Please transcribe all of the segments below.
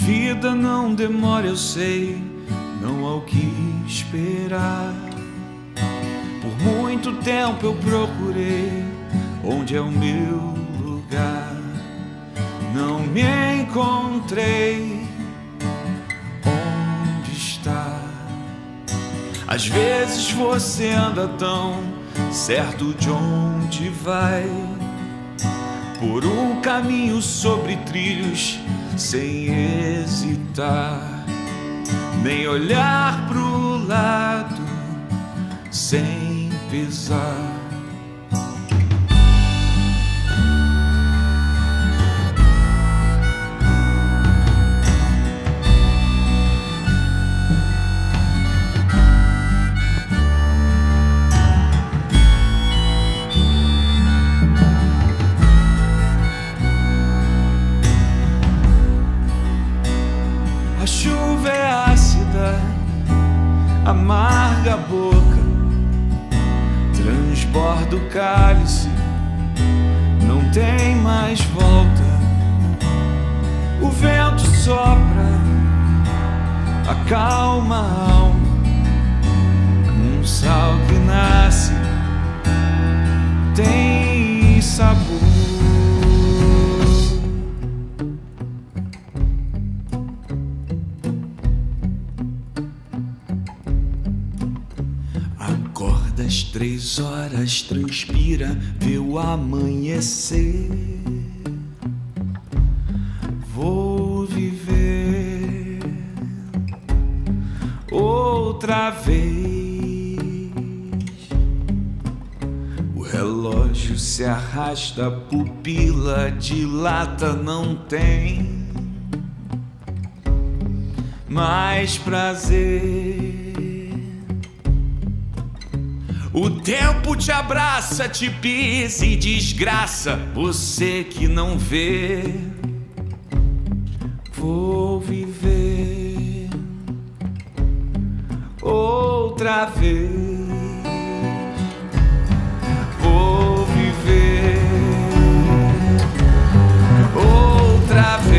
vida não demora, eu sei, não há o que esperar. Por muito tempo eu procurei onde é o meu lugar. Não me encontrei. Onde está? Às vezes você anda tão certo de onde vai, por um caminho sobre trilhos, sem hesitar, nem olhar pro lado, sem pesar. A chuva é ácida, amarga a boca, transborda o cálice, não tem mais volta. O vento sopra, acalma a alma, um sal que nasce, tem sabor. Acorda às 3 horas, transpira, vê o amanhecer. Vou viver outra vez. O relógio se arrasta, a pupila dilata, não tem mais prazer. O tempo te abraça, te pisa e desgraça, você que não vê. Vou viver outra vez. Vou viver outra vez.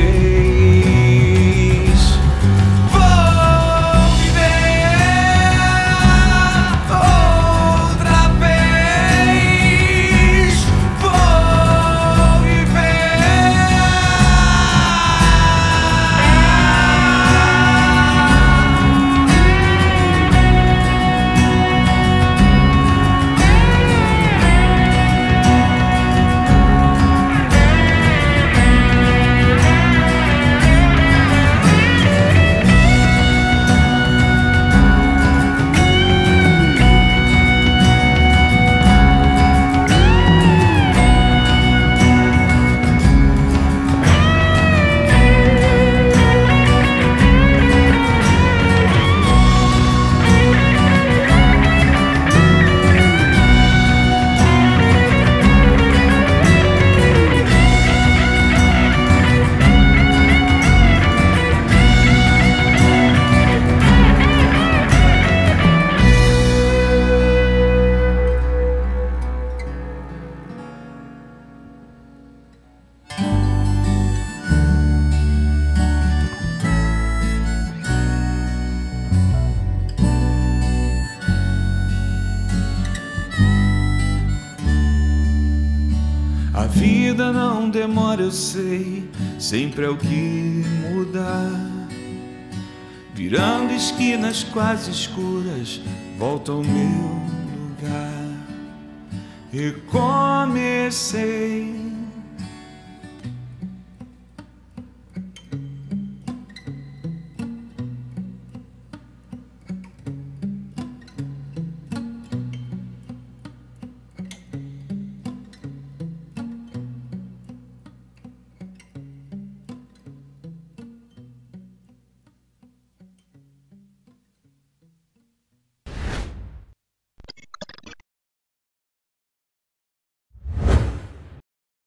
A vida não demora, eu sei, sempre é o que mudar. Virando esquinas quase escuras, volto ao meu lugar. Recomecei.